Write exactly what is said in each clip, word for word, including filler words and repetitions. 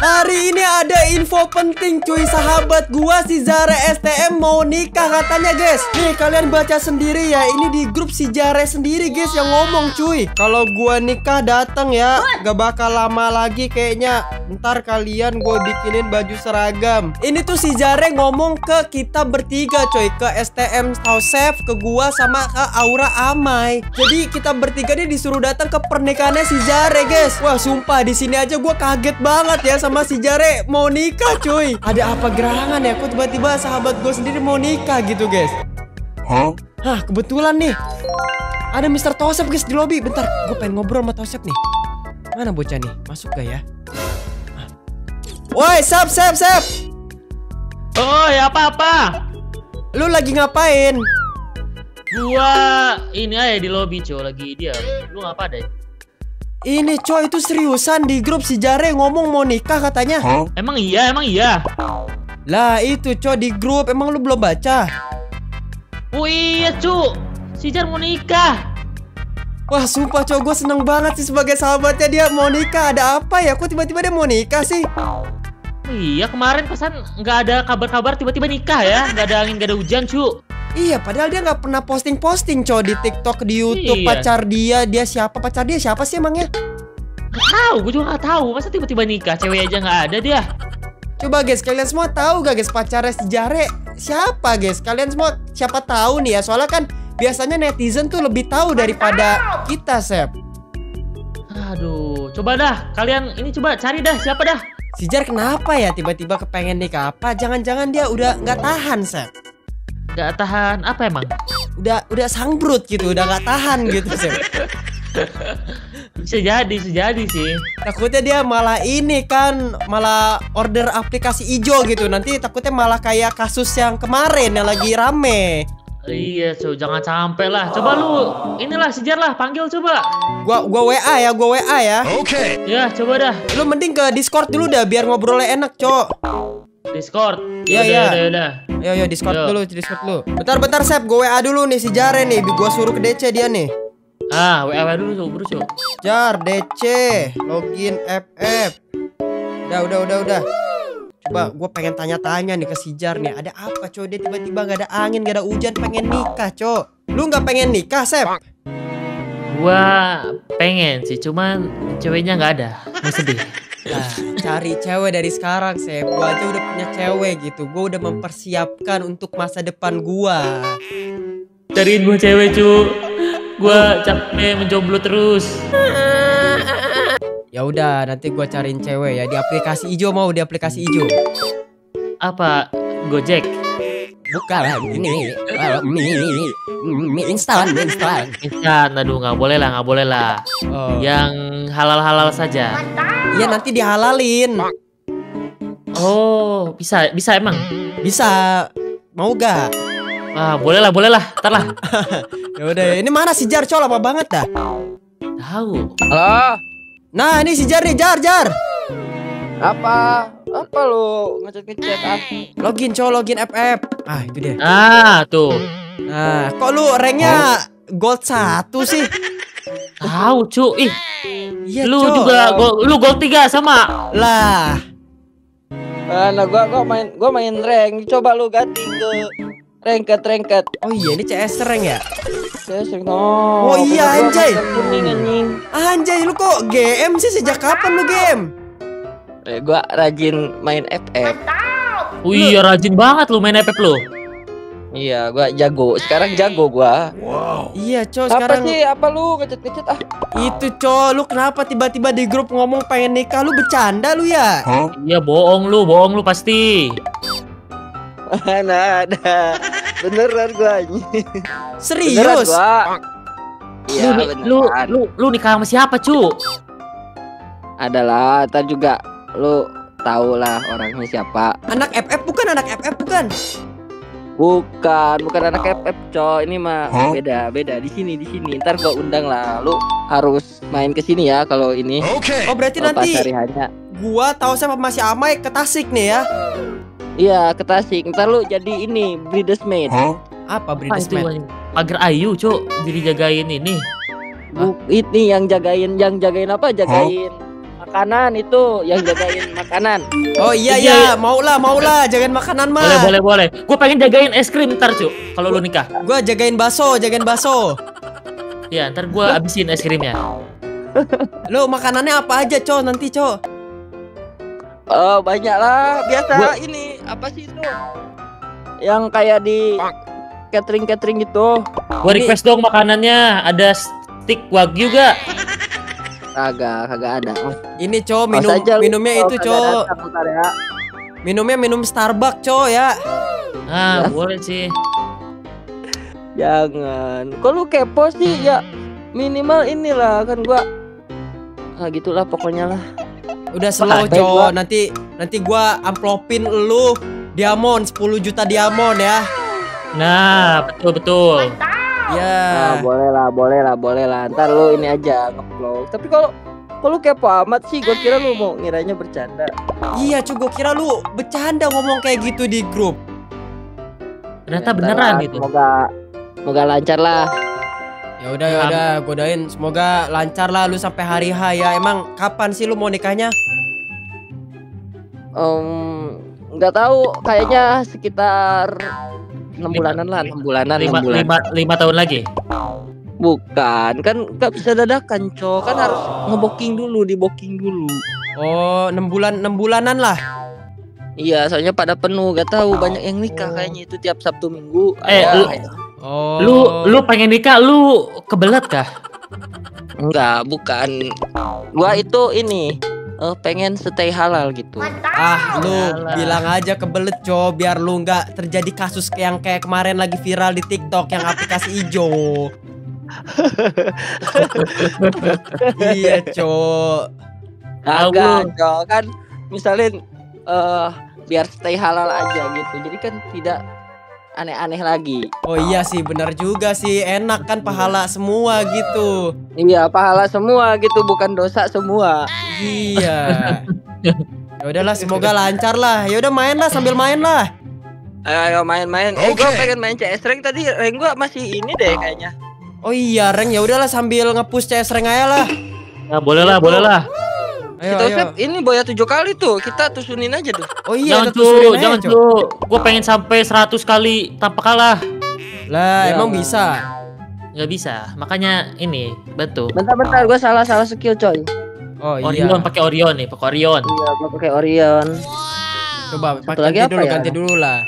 hari ini ada info penting cuy. Sahabat gua si Zare S T M mau nikah katanya guys. Nih kalian baca sendiri ya. Ini di grup si Zare sendiri guys yang ngomong cuy. Kalau gua nikah dateng ya, gak bakal lama lagi kayaknya. Ntar kalian gua bikinin baju seragam. Ini tuh si Zare ngomong ke kita bertiga coy, ke S T M Tauseef, ke gua sama ke Aura Amai. Jadi kita bertiga nih disuruh datang ke pernikahannya si Zare guys. Wah sumpah di sini aja gua kaget banget ya sama si Zare mau nikah cuy. Ada apa gerangan ya, aku tiba-tiba sahabat gue sendiri mau nikah gitu guys. Hah? Hah, kebetulan nih ada Mr Tauseef guys di lobby. Bentar, gue pengen ngobrol sama Tauseef nih. Mana bocah nih, masuk gak ya? Hah. Woi, Sep, Sep, Sep. Oh, ya apa-apa? Lu lagi ngapain? Gua ini aja di lobby cuy, lagi dia. Lu ngapa deh? Ini coy, itu seriusan di grup si Zare ngomong mau nikah katanya. Huh? Emang iya, emang iya. Lah itu coy di grup, emang lu belum baca? Oh iya cu, si Zare mau nikah. Wah sumpah coy, gue seneng banget sih sebagai sahabatnya dia mau nikah. Ada apa ya, kok tiba-tiba dia mau nikah sih? Oh, iya kemarin pesan nggak ada kabar-kabar, tiba-tiba nikah ya. Nggak ada angin, nggak ada hujan cu. Iya, padahal dia nggak pernah posting-posting coy di TikTok, di YouTube. Iya. Pacar dia, dia siapa? Pacar dia siapa sih emangnya? Gak tahu, gue juga gak tahu. Masa tiba-tiba nikah, cewek aja nggak ada dia. Coba guys, kalian semua tahu gak guys pacarnya si Zare siapa guys? Kalian semua siapa tahu nih ya? Soalnya kan biasanya netizen tuh lebih tahu daripada kita, Sep. Aduh, coba dah kalian ini coba cari dah siapa dah. Si Zare kenapa ya tiba-tiba kepengen nikah apa? Jangan-jangan dia udah nggak tahan, Sep. Gak tahan apa emang? Udah udah sangbrut gitu, udah gak tahan gitu sih. Bisa jadi, bisa jadi sih. Takutnya dia malah ini kan, malah order aplikasi ijo gitu. Nanti takutnya malah kayak kasus yang kemarin yang lagi rame. Iya, so, jangan sampai lah. Coba lu inilah si Zare lah, panggil coba. Gua gua W A ya, gua W A ya. Oke. Okay. Ya, coba dah. Lu mending ke Discord dulu dah biar ngobrolnya enak, Cok. Discord. Iya, iya. Yo yo Discord yo. dulu, Discord dulu. Bentar bentar Sep, gue W A dulu nih si Zare nih, gue suruh ke D C dia nih. Ah, W A dulu bro, bro. Jar D C, login F F. Udah udah udah udah. Coba gue pengen tanya-tanya nih ke si Zare nih, ada apa coy? Dia tiba-tiba gak ada angin, gak ada hujan pengen nikah, coy. Lu gak pengen nikah, Sep? Gua pengen sih, cuman ceweknya gak ada. Gua sedih. Nah, cari cewek dari sekarang, Sep. Gue aja udah punya cewek gitu. Gue udah mempersiapkan untuk masa depan gue. Cariin gue cewek, cu. Gue capek menjomblo terus. Ya udah, nanti gue cariin cewek ya di aplikasi ijo. Mau di aplikasi ijo? Apa? Gojek? Bukan, ini mie instan, mie instan. Instan, aduh nggak boleh lah, nggak boleh lah. Oh. Yang halal-halal saja. Iya nanti dihalalin. Oh bisa bisa emang bisa, mau gak? Ah boleh lah boleh lah, ntar lah. Ya udah, ini mana si Zare, coba apa banget dah? Tahu. Halo. Nah ini si Zare nih, Zare Zare. Apa? Apa lu ngecek-ngecek ah? Login coba, login F F. Ah itu dia. Ah tuh. Nah kok lu ranknya gold satu sih? Tahu cu, ih. Ya, lu co. juga go, lu gol tiga sama lah. Nah, gua gua main gua main rank. Coba lu ganti ke ranket ranket. Oh iya ini C S rank ya? C S rank. Oh, oh iya anjay. Kuning, anjay lu kok G M sih, sejak kapan lu G M? Eh gua rajin main F F. Oh iya rajin banget lu main F F lu. Iya gua jago. Sekarang jago gua. Wow. Iya coy sekarang. Apa sih apa lu ngecet-ngecet ah? Itu coy, lu kenapa tiba-tiba di grup ngomong pengen nikah? Lu bercanda lu ya? Huh? Iya bohong lu, bohong lu pasti. Mana ada. Beneran gua ini. Serius? Beneran gua. Ya, lu, beneran. Lu, lu, lu nikah sama siapa cu? Adalah, ntar juga lu tahu lah orangnya siapa. Anak F F bukan, anak F F bukan. Bukan, bukan anak F F coy. Ini mah huh? beda, beda di sini, di sini. Ntar gua undang lah. Lu harus main ke sini ya kalau ini. Oke. Okay. Oh, berarti nanti gua tahu sama masih Amai ke Tasik nih ya. Iya, ke Tasik. Ntar lu jadi ini bridesmaid. Huh? Apa bridesmaid? Pagar ayu, cuk, jadi jagain ini. Buk, ini yang jagain, yang jagain apa? Jagain huh? makanan itu, yang jagain makanan. Oh iya iya, maulah maulah jagain makanan mah. Boleh boleh boleh. Gua pengen jagain es krim ntar, cuk, kalau lu nikah. Gua jagain bakso, jagain bakso. Ya, ntar gua abisin es krimnya. Lo makanannya apa aja, co? Nanti, co? Oh, banyak lah. Biasa gua... ini apa sih itu? Yang kayak di catering-catering gitu. Gua request dong makanannya. Ada stick wagyu gak? Agak, agak ada. Ini, co, minum aja, minumnya itu, co. Ya. Minumnya minum Starbucks, co, ya. Ah, boleh sih. Jangan. Kok lu kepo sih? Ya minimal inilah kan gua. Nah, gitulah pokoknya lah. Udah slow, co. Nanti nanti gua amplopin lu diamond sepuluh juta diamond ya. Nah, betul betul. Ya. Yeah. Nah, boleh lah, boleh lah, boleh lah. Ntar lu ini aja nge-vlog. Tapi kalau kalau kepo amat sih, gua kira lu mau ngiranya bercanda. Iya, cu, gua kira lu bercanda ngomong kayak gitu di grup. Ternyata beneran gitu. Semoga semoga lancar lah. Ya udah ya udah, godain. Semoga lancar lah lu sampai hari H ya. Emang kapan sih lu mau nikahnya? Um, nggak tahu. Kayaknya sekitar enam bulanan lah. Enam bulanan. Lima, bulan. lima, lima tahun lagi. Bukan, kan nggak bisa dadakan, co. Kan harus ngeboking dulu, diboking dulu. Oh, enam bulan, enam bulanan lah. Iya, soalnya pada penuh. Gak tahu banyak yang nikah kayaknya itu tiap Sabtu Minggu. Eh, ayo, lu. Ayo. Oh. Lu lu pengen nikah, lu kebelet kah? Enggak, bukan. Gua itu ini uh, pengen stay halal gitu. Ah, lu halal. Bilang aja kebelet, co, biar lu nggak terjadi kasus yang kayak kemarin lagi viral di TikTok yang aplikasi hijau. Iya, co. Agak, co, kan misalnya uh, biar stay halal aja gitu. Jadi kan tidak aneh-aneh lagi. Oh iya sih, benar juga sih. Enak kan, pahala semua gitu. Iya, pahala semua gitu, bukan dosa semua. Iya. Ya udahlah, semoga lancar lah. Ya udah, main lah, sambil main lah. Ayo main-main. Okay. Eh, gua pengen main C S rank tadi. Rank gua masih ini deh kayaknya. Oh iya, rank. Ya udahlah, sambil nge-push C S rank aja lah. Ya boleh lah, boleh lah. Ayo, kita usap ini boya tujuh kali tuh, kita tusunin aja tuh. Oh iya, jangan tuh, jangan tuh. Gue pengen sampai seratus kali tanpa kalah. Lah, ya, emang nah. Bisa? Gak bisa, makanya ini betul. Bentar-bentar, gue salah-salah skill, coy. Oh iya. Orion, pakai Orion nih, pakai Orion. Iya, gue pakai Orion. Coba pakai lagi dulu, ya? Ganti dulu lah.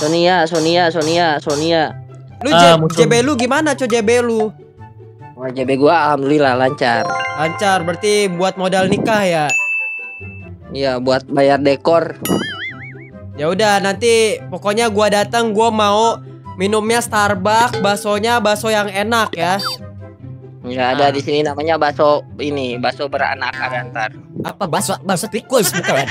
Sonia, Sonia, Sonia, Sonia. Lu uh, J B lu gimana, coy? J B lu? J B gua alhamdulillah lancar. Lancar berarti buat modal nikah ya. Iya, buat bayar dekor. Ya udah, nanti pokoknya gua datang, gua mau minumnya Starbucks, baksonya bakso yang enak ya. Enggak ada ah. Di sini namanya bakso ini, bakso beranak ada ntar. Apa bakso bakso tikus bukan?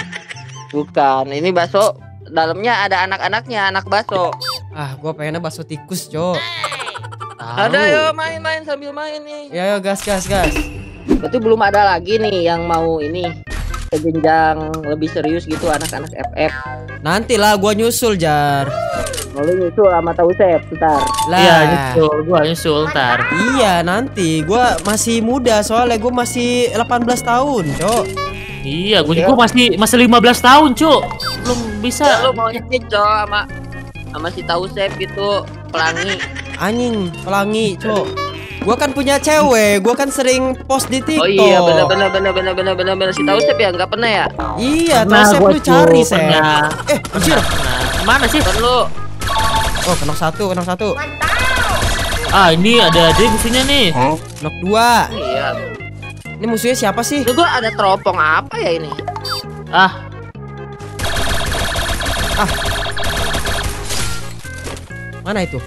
Bukan, ini bakso dalamnya ada anak-anaknya, anak bakso. Ah, gua pengennya bakso tikus, co. Ada yo, main-main sambil main nih. Ya yo, gas gas gas. Berarti belum ada lagi nih yang mau ini ke jenjang lebih serius gitu, anak-anak F F. Nantilah gua nyusul, Jar. Mau nyusul sama Tauseef ntar. Lah, iya, nyusul, gua nyusul ntar. Iya, nanti gua masih muda soalnya gua masih delapan belas tahun, Cok. Iya, gua juga masih masih lima belas tahun, Cok. Belum bisa lo mau nyekit, Cok, sama sama si Tauseef gitu, pelangi. Anjing, pelangi, co. Gua kan punya cewek, gua kan sering post di TikTok. Oh iya, benar benar benar benar benar benar benar si Tauseef ya, enggak pernah ya? Iya, Tauseef lu cari, Sep. Eh, anjir. Mana sih? Kan lu. Oh, kenok satu, kenok satu. Ah, ini ada adik musuhnya nih. Huh? Kenok dua. Iya. Ini musuhnya siapa sih? Lu gua ada teropong apa ya ini? Ah. Ah. Mana itu?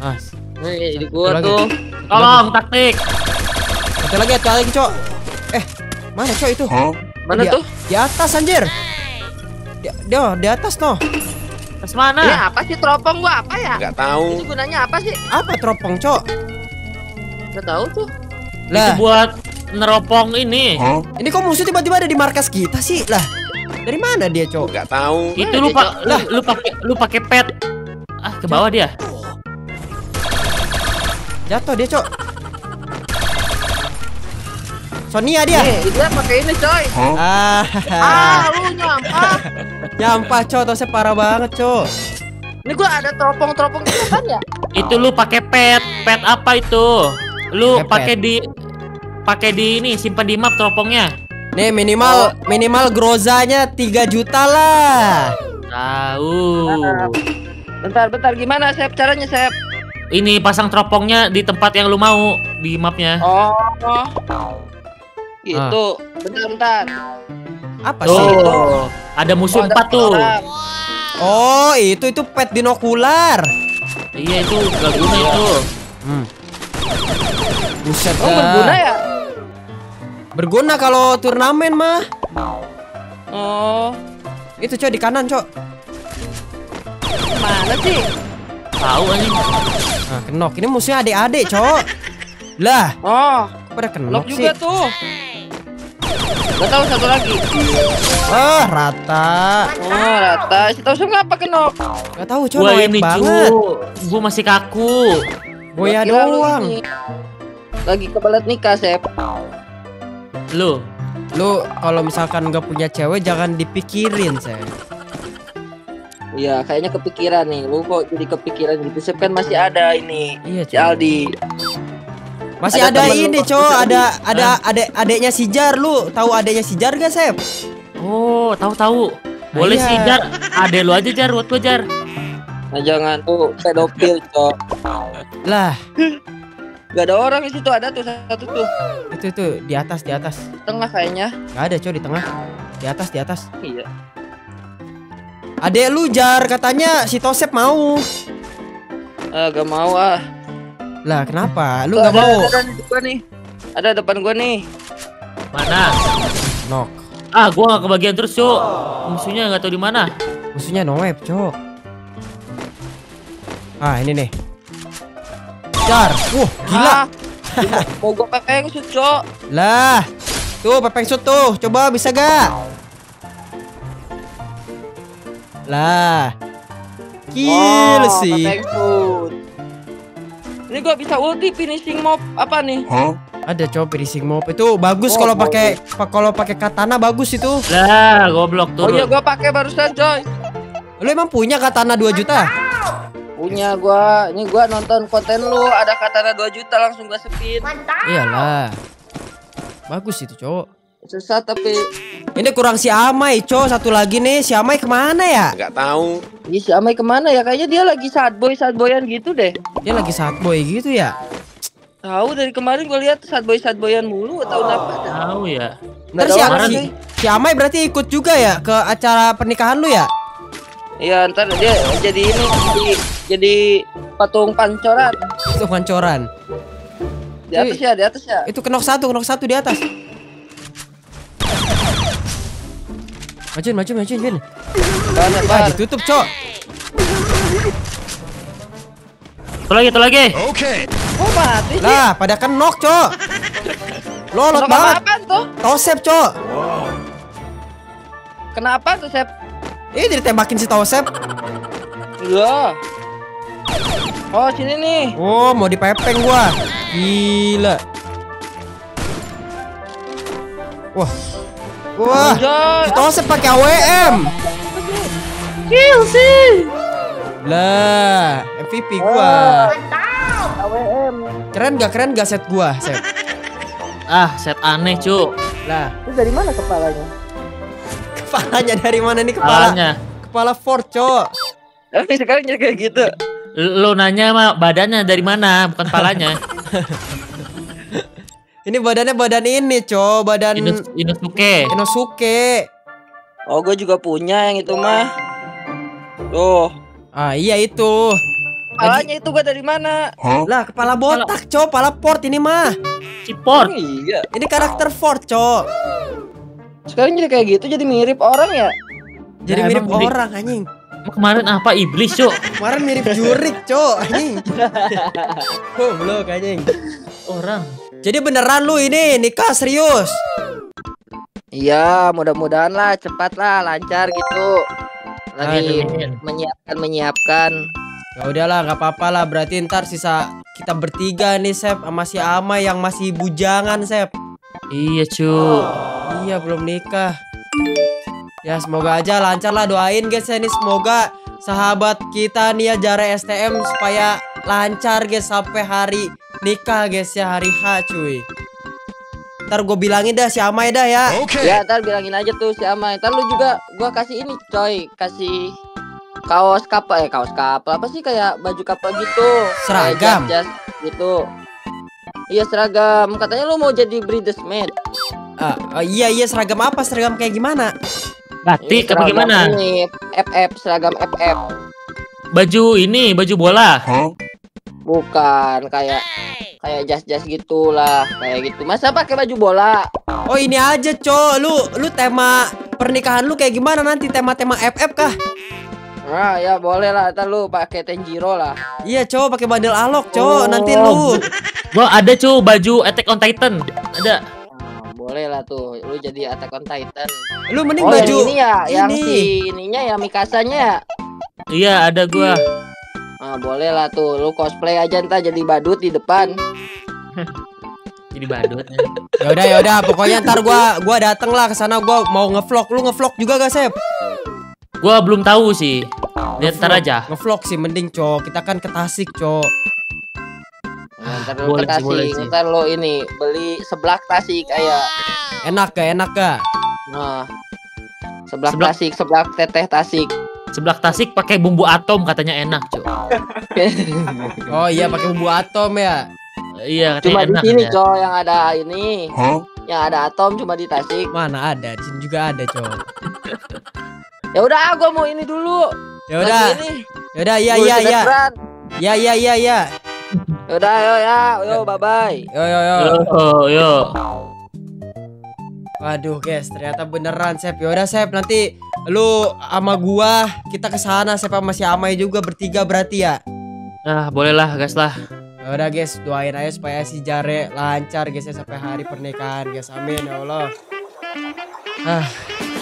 Ah, nih di gua tuh. Tolong taktik. Satu lagi, satu lagi, co. Eh, mana, co, itu? Huh? Mana di, tuh? Di atas, anjir. Dia di, di atas noh. Atas mana? Ini apa sih teropong gua, apa ya? Enggak tahu. Ini gunanya apa sih? Apa teropong, co? Enggak tahu tuh. Lah, itu buat neropong ini. Huh? Ini kok musuh tiba-tiba ada di markas kita sih? Lah. Dari mana dia, Cok? Gak tahu. Itu lu pak, lah lu pakai lu pakai pet. Ah, ke bawah dia. Jatuh dia, Cok. Sonia dia. Nih, dia pakai ini, coy. Oh. Ah, ah, lu nyampah. Nyampah, Cok. Tosnya parah banget, Cok. Ini gua ada teropong-teropong gitu kan ya? Itu lu pakai pet. Pet apa itu? Lu pakai di pakai di ini, simpan di map teropongnya. Nih minimal oh. minimal grozanya tiga juta lah. Tahu. Bentar bentar gimana Sep caranya Sep? Ini pasang teropongnya di tempat yang lu mau di mapnya. Oh. Itu ah. bentar bentar. Apa tuh. sih itu? Ada musuh empat oh, tuh. Orang. Oh, itu itu pet binokular. Iya itu gak guna itu. Hmm. Buset. Oh, berguna ya? Berguna kalau turnamen mah. Oh. Itu Cok di kanan, Cok. Mana sih? Tahu anjing. Nah, kenok. Ini musuhnya adik-adik, Cok. Lah. Oh, pada kenok sih. Juga tuh. Gak tahu satu lagi. Ah, rata. Oh, rata. Si Tauseef ngapa kenok? Gak tahu, Cok. Gua ini banget. Gua masih kaku. Boya doang. Lagi kebelet nikah, Sep. Lu, lu kalau misalkan nggak punya cewek jangan dipikirin, Sep. Iya, kayaknya kepikiran nih. Lu kok jadi kepikiran gitu, Sep? Kan masih ada ini. Iya, si Aldi. Masih ada, ada ini, Cok. Ada ada ada adeknya si Jar. Lu tahu adeknya si Jar gak, Sep? Oh, tahu-tahu. Boleh si Jar. Adek lu aja, Jar. Buat gua, Jar. Nah, jangan tuh pedofil, Cok. Lah. Gak ada orang di situ, ada tuh satu tuh. Itu tuh di atas, di atas. Tengah kayaknya. Gak ada, Cok, di tengah. Di atas, di atas. Iya. Adek lu Jar katanya si Tauseef mau. Eh, gak mau ah. Lah, kenapa? Lu gak mau? Ada depan nih. Ada depan gua nih. Mana? Nok. Ah, gua gak kebagian terus, Cok. Musuhnya gak tahu di mana. Musuhnya noep, Cok. Ah, ini nih. Jar. Wah, uh, gila. Mau gua pepeng shoot, Cok. Lah. Tuh, pepeng shoot tuh. Coba bisa gak? Lah. Kill wow, sih. Pepeng shoot. Ini gua bisa ulti finishing mob apa nih? Huh? Ada, Cok, finishing mob. Itu bagus oh, kalau pakai kalau pakai katana bagus itu. Lah, goblok turun. Oh iya, gua pakai barusan, Coy. Lu emang punya katana dua juta? Punya gua, ini gua nonton konten lu ada katana dua juta langsung gua sepin. Mantap. Iyalah. Bagus itu, Cok. Susah tapi ini kurang si Amai, Cok. Satu lagi nih, si Amai kemana ya? Enggak tahu. Ini si Amai kemana ya? Kayaknya dia lagi sad boy, sad boyan gitu deh. Dia lagi sad boy gitu ya? Tahu dari kemarin gua lihat sad boy, sad boyan mulu, tahu apa? Tahu ya. Terus si, si, si Amai berarti ikut juga ya ke acara pernikahan lu ya? Iya, ntar dia jadi ini jadi, jadi patung pancoran. Itu pancoran. Di atas ya, di atas ya. Itu kenok satu, kenok satu di atas. Majuin, majuin, majuin, majuin. Ah, ditutup, Cok. Tuh lagi, tuh lagi. Oke. Oh, mati sih. Lah, pada kenok, Cok. Lolot banget. Tauseef, Cok. Wow. Kenapa tuh, Sep? Ih, ditebakin si Tauseef. Iya. Oh, sini nih. Oh, mau dipepeng gua. Gila. Wah. Wah. Si Tauseef pakai A W M. Kill sih. Lah, M V P gua. Mantap. A W M. Keren gak keren gak set gua, Sep? Ah, set aneh, Cuk. Lah, itu dari mana kepalanya? Kepalanya dari mana nih kepala? Kepalanya. Kepala Ford, Cok. Tapi sekarang jadi kayak gitu. Lo nanya mah badannya dari mana, bukan kepalanya. Ini badannya badan ini, Cok, badan Inus Inosuke. Inosuke. Oh, gue juga punya yang itu mah. Tuh. Ah, iya itu. Kepalanya itu gue dari mana? Huh? Lah, kepala botak, Cok, kepala Ford ini mah. Si Ford. Iya. Ini karakter Ford, Cok. Sekarang jadi kayak gitu, jadi mirip orang ya? Jadi nah, mirip orang, anjing. Kemarin apa? Iblis, Cok. Kemarin mirip jurik, Cok, anjing. Goblok, anjing. Orang. Jadi beneran lu ini nikah serius? Iya, mudah-mudahan lah, cepat lah, lancar gitu. Lagi menyiapkan-menyiapkan. Ya udahlah, gak apa-apa lah. Berarti ntar sisa kita bertiga nih, Sep, sama si Ama yang masih bujangan, Sep. Iya, cu. Oh, iya, belum nikah. Ya, semoga aja lancar lah, doain guys ya nih. Semoga sahabat kita nih ya, Zare S T M, supaya lancar guys sampai hari nikah guys ya, hari H cuy. Ntar gue bilangin dah si Amai dah ya. Oke. Okay. Ya ntar bilangin aja tuh si Amai. Ntar lu juga gue kasih ini coy, kasih kaos kapal, eh kaos kapal apa sih, kayak baju kapal gitu. Seragam. Kayak jas, jas gitu. Iya seragam. Katanya lu mau jadi bridesmaid. Uh, uh, iya iya seragam apa? Seragam kayak gimana? Batik apa gimana? Ini F F, seragam F F. Baju ini baju bola. Huh? Bukan kayak. Kayak jas-jas gitulah, kayak gitu. Masa pakai baju bola? Oh ini aja, Co. Lu, lu tema pernikahan lu kayak gimana nanti? Tema-tema F F kah? Nah, ya boleh lah. Ntar lu pakai Tanjiro lah. Iya, Co. Pakai bandel Alok, Co. Oh. Nanti lu. Gua ada, Co. Baju Attack on Titan. Ada. Nah, boleh lah tuh. Lu jadi Attack on Titan. Lu mending oh, baju yang ini ya, ini. Yang si ininya ya, Mikasanya. Iya, ada gua. Ah, boleh lah tuh, lu cosplay aja ntar jadi badut di depan. Jadi badut. Ya udah ya udah, pokoknya ntar gua gua dateng lah ke sana, gua mau ngevlog. Lu ngevlog juga gak, Sep? Gua belum tahu sih. Lihat ntar aja. Ngevlog sih mending, Cok. Kita kan ke Tasik, Cok. Nah, ntar lu ke Tasik, ntar lu ini beli seblak Tasik kayak. Enak gak? Enak gak? Nah. Seblak Tasik, seblak teteh Tasik. Seblak Tasik pakai bumbu atom katanya enak, Cok. Oh iya pakai bumbu atom ya. Iya katanya cuma enak. Cuma di sini, ya. Cok, yang ada ini. Huh? Yang ada atom cuma di Tasik. Mana ada? Di sini juga ada, Cok. Ya udah, gua mau ini dulu. Ya udah. Ya udah, iya iya iya. Ya ya ya ya. Ya udah, yo ya, yo bye bye. Yo yo yo. Yo yo. Waduh guys, ternyata beneran, Sep. Yaudah, Sep, nanti lu sama gua kita kesana, Sep, sama si Amai juga bertiga berarti ya. Nah, bolehlah guys lah. Yaudah guys, doain aja supaya si Zare lancar guys ya sampai hari pernikahan guys. Amin ya Allah. Ah.